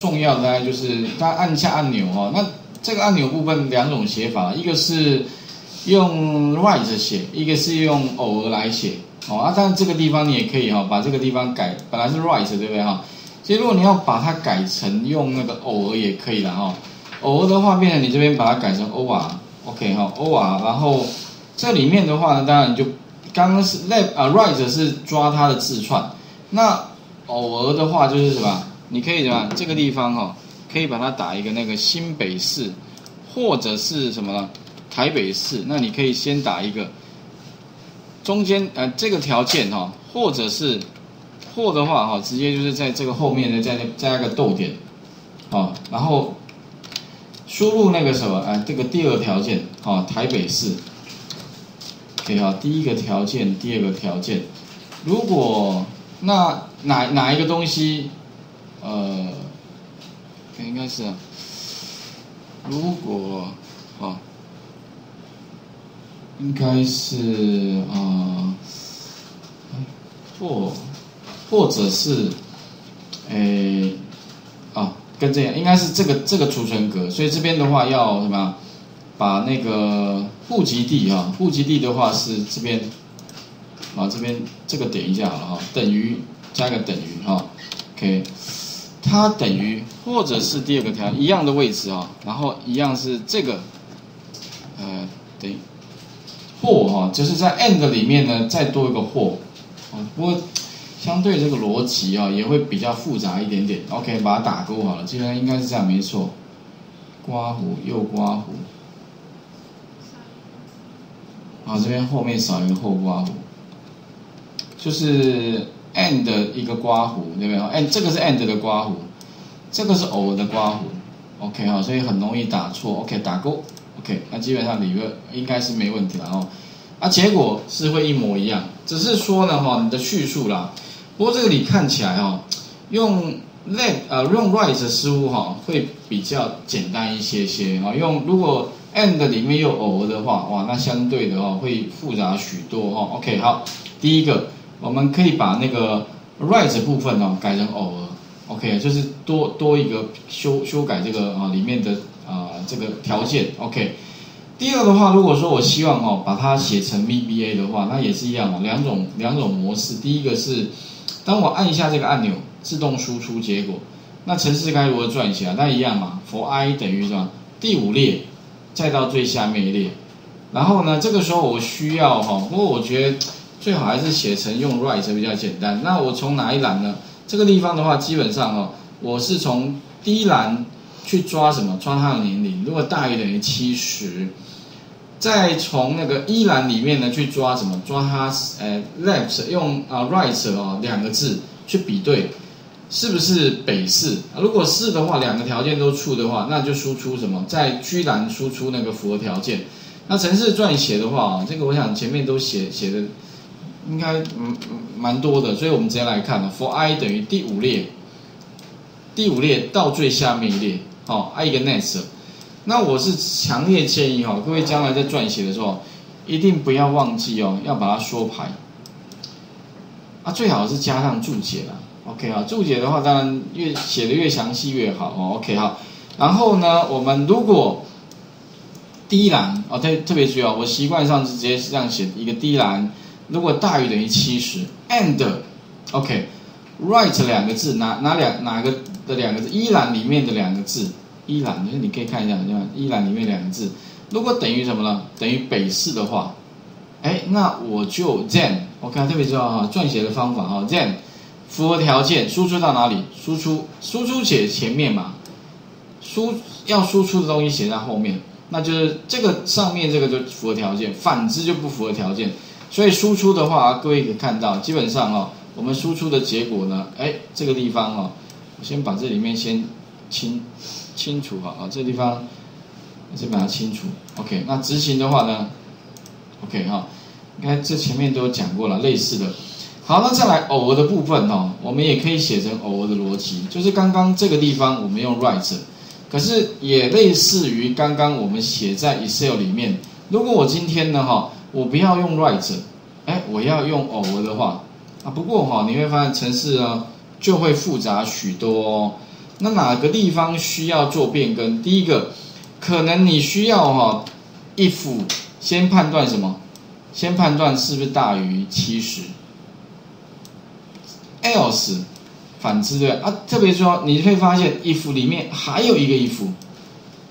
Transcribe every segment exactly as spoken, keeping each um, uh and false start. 重要的就是它按一下按钮哦。那这个按钮部分两种写法，一个是用 write 写，一个是用偶尔来写哦。啊，当然这个地方你也可以哈、哦，把这个地方改，本来是 write 对不对哈、哦？其实如果你要把它改成用那个偶尔也可以了哈、哦。偶尔的话，变成你这边把它改成 or，OK 哈 or， 然后这里面的话呢，当然就刚刚是 lab 啊 write 是抓它的字串，那偶尔的话就是什么？ 你可以怎么样？这个地方哈、哦，可以把它打一个那个新北市，或者是什么呢？台北市。那你可以先打一个中间呃这个条件哈、哦，或者是或的话哈、哦，直接就是在这个后面呢再加一个逗点，哦，然后输入那个什么呃这个第二条件哦，台北市。OK 哈、哦，第一个条件，第二个条件。如果那哪哪一个东西？ 呃，应该是、啊，如果，哦，应该是啊、呃，或或者是，诶，啊，跟这样，应该是这个这个储存格，所以这边的话要什么？把那个户籍地哈、啊，户籍地的话是这边，啊，这边这个点一下好了哈、啊，等于加个等于哈、啊、，OK。 它等于，或者是第二个条一样的位置哦，然后一样是这个，呃，等于或哈、哦，就是在 and 里面呢再多一个或，哦，不过相对这个逻辑啊、哦、也会比较复杂一点点。OK， 把它打勾好了，基本上应该是这样没错。刮胡右刮胡，啊，这边后面少一个后刮胡，就是。 and 的一个刮胡，对不对 ？and 这个是 and 的刮胡，这个是偶尔的刮胡 ，OK 哈，所以很容易打错 ，OK 打勾 ，OK， 那基本上理论应该是没问题了哦。啊，结果是会一模一样，只是说呢哈、哦，你的叙述啦，不过这个你看起来哦，用 lab 呃用 write 似乎哈会比较简单一些些啊、哦，用如果 and 里面有偶尔的话，哇，那相对的哦会复杂许多哈、哦。OK 好，第一个。 我们可以把那个 write 部分哦改成偶尔 ，OK， 就是多多一个修修改这个啊、哦、里面的啊、呃、这个条件 ，OK。第二的话，如果说我希望哦把它写成 V B A 的话，那也是一样哦，两种两种模式。第一个是，当我按一下这个按钮，自动输出结果。那程式该如何撰写啊？那一样嘛 ，for i 等于什么？第五列，再到最下面一列。然后呢，这个时候我需要哈、哦，不过我觉得。 最好还是写成用 write 比较简单。那我从哪一栏呢？这个地方的话，基本上哦，我是从第一栏去抓什么？抓它的年龄，如果大于等于七十，再从那个一栏里面呢去抓什么？抓它呃 left 用啊 right 哦两个字去比对，是不是北市？如果是的话，两个条件都true的话，那就输出什么？在居栏输出那个符合条件。那程式撰写的话，这个我想前面都写写的。 应该嗯蛮多的，所以我们直接来看了 ，for i 等于第五列，第五列到最下面一列，哦 ，i 一个 next。那我是强烈建议哦，各位将来在撰写的时候，一定不要忘记哦，要把它缩排。啊，最好是加上注解啦 ，OK 啊，注解的话当然越写的越详细越好哦 ，OK 好。然后呢，我们如果第一栏哦，特特别注意哦，我习惯上是直接这样写一个第一栏。 如果大于等于七十 ，and，OK，write 两个字，哪哪两哪个的两个字？一栏里面的两个字，一栏就是你可以看一下，一栏里面两个字，如果等于什么呢？等于北市的话，哎，那我就 then，OK， 特别知道哈，撰写的方法哈 ，then 符合条件，输出到哪里？输出输出写前面嘛，输要输出的东西写在后面，那就是这个上面这个就符合条件，反之就不符合条件。 所以输出的话，各位可以看到，基本上哦，我们输出的结果呢，哎，这个地方哦，我先把这里面先清清除好啊，这个地方先把它清除。OK， 那执行的话呢 ，OK 哈、哦，应该这前面都有讲过了，类似的。好，那再来偶尔的部分哦，我们也可以写成偶尔的逻辑，就是刚刚这个地方我们用 write， 可是也类似于刚刚我们写在 Excel 里面。如果我今天呢哈、哦。 我不要用 write， 哎，我要用偶尔的话啊。不过哈、哦，你会发现程式呢就会复杂许多、哦。那哪个地方需要做变更？第一个，可能你需要哈 if 先判断什么？先判断是不是大于七十 else 反之对啊，特别重要，你会发现 if 里面还有一个 if，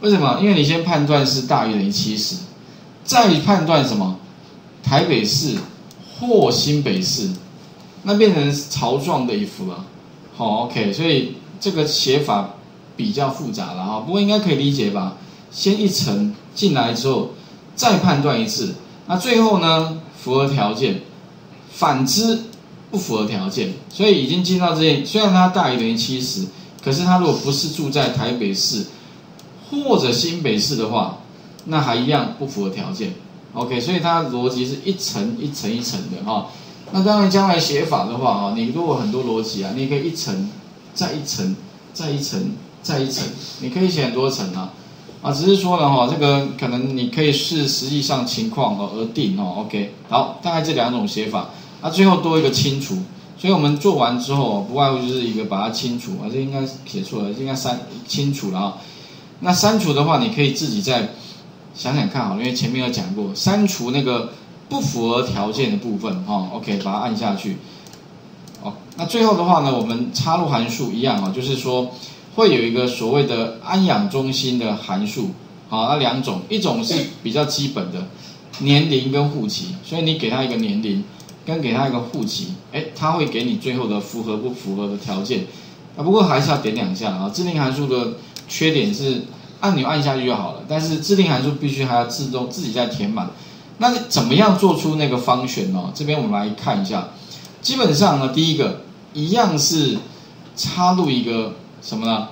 为什么？因为你先判断是大于等于七十，再判断什么？台北市或新北市，那变成潮状的 if 了。好 ，OK， 所以。 这个写法比较复杂了哈，不过应该可以理解吧？先一层进来之后，再判断一次，那最后呢符合条件，反之不符合条件，所以已经进到这里。虽然它大于等于七十，可是它如果不是住在台北市或者新北市的话，那还一样不符合条件。OK， 所以它的逻辑是一层一层一层的哈。那当然将来写法的话啊，你如果很多逻辑啊，你可以一层。 再一层，再一层，再一层，你可以写很多层啊，啊，只是说呢哈、哦，这个可能你可以视实际上情况哦而定哦 ，OK， 好，大概这两种写法，啊，最后多一个清除，所以我们做完之后不外乎就是一个把它清除，啊，这应该写错了，应该删清除了啊、哦，那删除的话你可以自己再想想看好了，因为前面有讲过，删除那个不符合条件的部分哈、哦、，OK， 把它按下去。 哦，那最后的话呢，我们插入函数一样啊、哦，就是说会有一个所谓的安养中心的函数，好，那两种，一种是比较基本的年龄跟户籍，所以你给他一个年龄，跟给他一个户籍，哎，他会给你最后的符合不符合的条件，啊，不过还是要点两下啊。制定函数的缺点是按钮按下去就好了，但是制定函数必须还要自动自己再填满。那怎么样做出那个function哦？这边我们来看一下。 基本上呢，第一个一样是插入一个什么呢？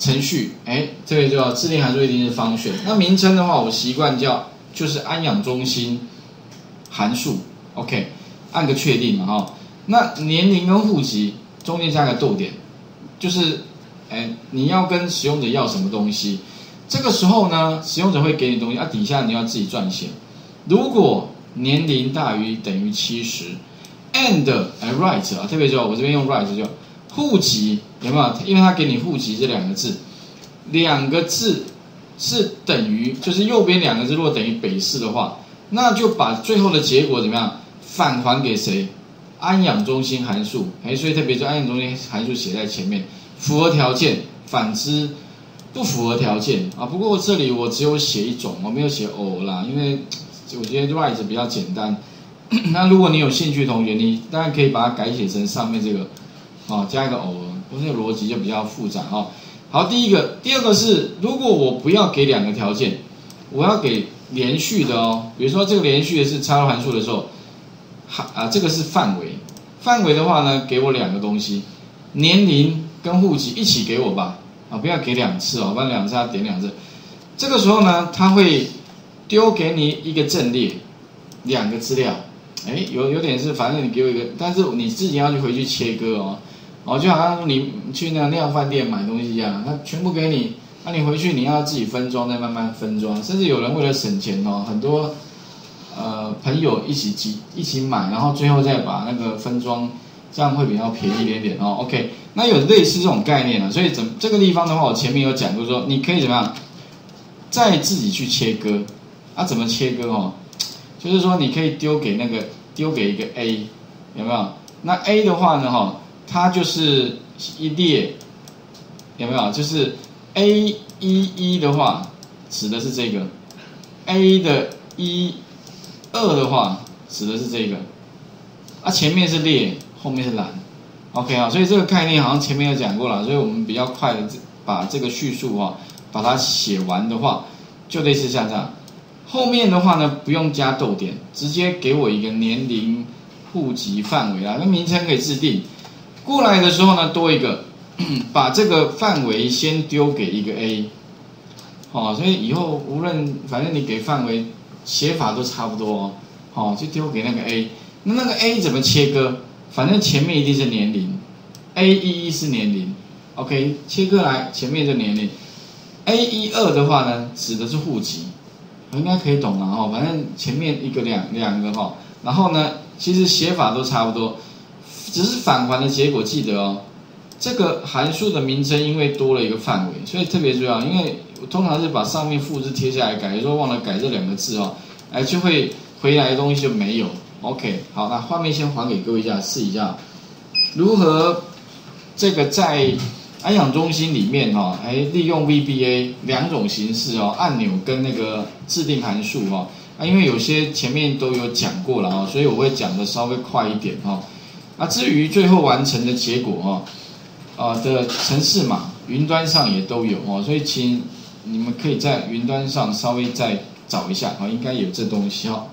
程序，哎，这个就要制定函数一定是function。那名称的话，我习惯叫就是安养中心函数 ，OK， 按个确定嘛哈、哦。那年龄跟户籍中间加个逗点，就是哎你要跟使用者要什么东西，这个时候呢，使用者会给你东西，啊底下你要自己撰写。如果年龄大于等于七十。 and 哎 right 啊，特别重要，我这边用 right 就户籍有没有？因为它给你户籍这两个字，两个字是等于，就是右边两个字如果等于北市的话，那就把最后的结果怎么样返还给谁？安养中心函数，哎，所以特别就安养中心函数写在前面，符合条件，反之不符合条件啊。不过这里我只有写一种，我没有写 or 啦，因为我觉得 right 比较简单。 那如果你有兴趣，同学，你当然可以把它改写成上面这个，哦，加一个偶尔，不是逻辑就比较复杂哦。好，第一个，第二个是，如果我不要给两个条件，我要给连续的哦。比如说这个连续的是插入函数的时候，啊啊，这个是范围，范围的话呢，给我两个东西，年龄跟户籍一起给我吧，啊，不要给两次哦，不然两次要点两次。这个时候呢，它会丢给你一个阵列，两个资料。 哎，有有点是，反正你给我一个，但是你自己要去回去切割哦，哦，就好像你去那量饭店买东西一样，他全部给你，那、啊、你回去你要自己分装，再慢慢分装，甚至有人为了省钱哦，很多呃朋友一起集一起买，然后最后再把那个分装，这样会比较便宜一点点哦。OK， 那有类似这种概念啊，所以怎这个地方的话，我前面有讲过说，你可以怎么样，再自己去切割，啊，怎么切割哦？ 就是说，你可以丢给那个丢给一个 A， 有没有？那 A 的话呢，哈，它就是一列，有没有？就是 A 一一的话，指的是这个 ；A 的一二的话，指的是这个。啊，前面是列，后面是栏。OK 啊，所以这个概念好像前面有讲过了，所以我们比较快的把这个叙述啊，把它写完的话，就类似像这样。 后面的话呢，不用加逗点，直接给我一个年龄、户籍范围啊，那名称可以制定。过来的时候呢，多一个，把这个范围先丢给一个 A， 哦，所以以后无论反正你给范围写法都差不多哦，哦，就丢给那个 A。那那个 A 怎么切割？反正前面一定是年龄 ，A 一一是年龄 ，OK， 切割来前面就年龄 ，A 一二的话呢，指的是户籍。 应该可以懂了哈，反正前面一个两两个哈，然后呢，其实写法都差不多，只是返还的结果记得哦，这个函数的名称因为多了一个范围，所以特别重要。因为我通常是把上面复制贴下来改，有时候忘了改这两个字哦，哎，就会回来的东西就没有。OK， 好，那画面先还给各位一下，试一下如何这个在安养中心里面哈、哦，哎，利用 V B A 两种形式哦，按钮跟那个制定函数哦。啊，因为有些前面都有讲过了哦，所以我会讲的稍微快一点哦。啊，至于最后完成的结果哦。 啊、呃、的程式码，云端上也都有哦，所以请你们可以在云端上稍微再找一下啊、哦，应该有这东西哦。